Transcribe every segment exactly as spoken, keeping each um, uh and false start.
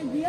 Thank you.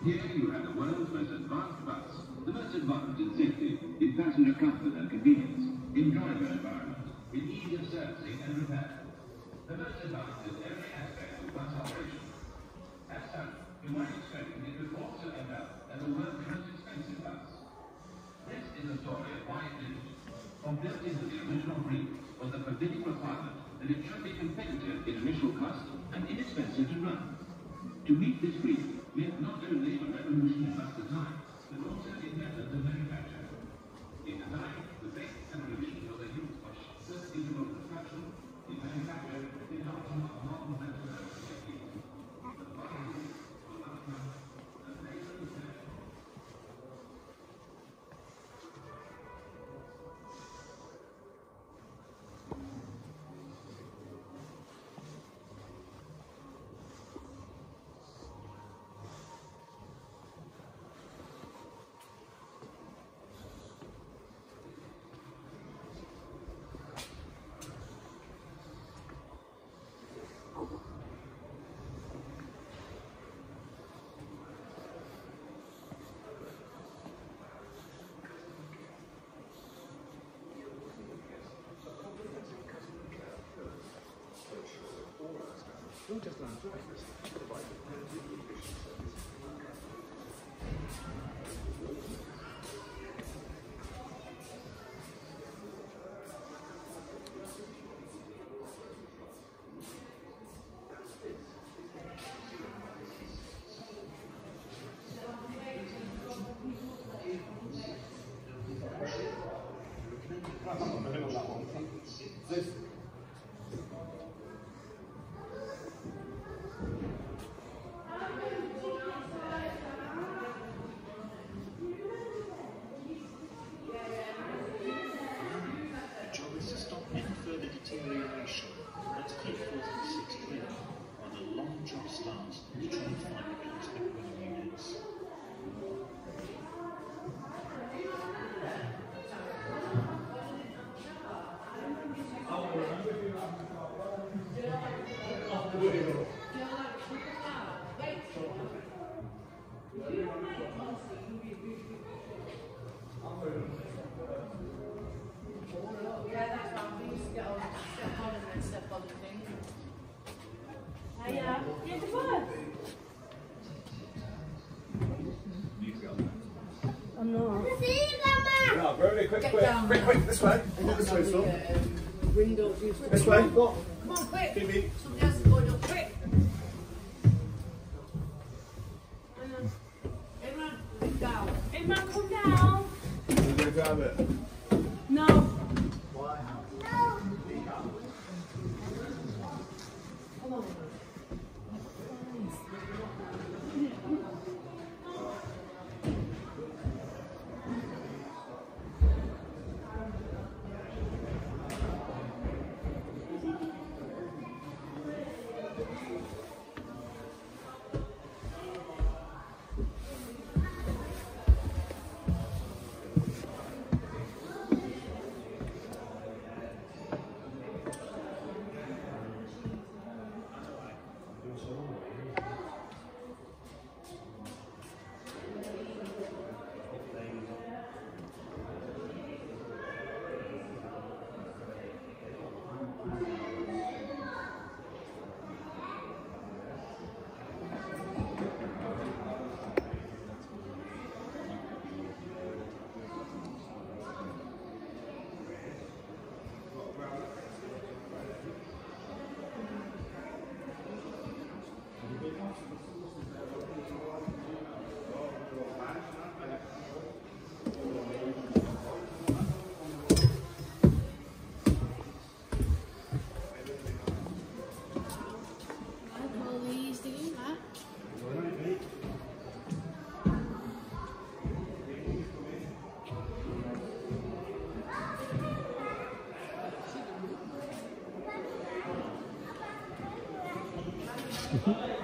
Here you have the world's most advanced bus, the most advanced in safety, in passenger comfort and convenience, in driver environment, in ease of servicing and repair. The most advanced in every aspect of bus operation. As such, you might expect it would also end up as the world's most expensive bus. This is a story of why it is. From built into the original brief was the forbidden requirement that it should be competitive in initial cost and inexpensive to run. To meet this brief meant not only a revolution in bus design, but also in methods of manufacture. In design, the basic evolution was a huge push, first into construction, in manufacture, the adoption of modern manufacturing techniques. The bottom line was not enough, and later research. Just land drivers provide a relatively efficient service to our customers. Quick, quick, this way. This way, Storm. This way. What? Come on, quick. Phoebe. Something else is going on. Quick. Everyone, come down. Everyone, come down. Can you grab it? No. Why? No. Come on. Mm-hmm.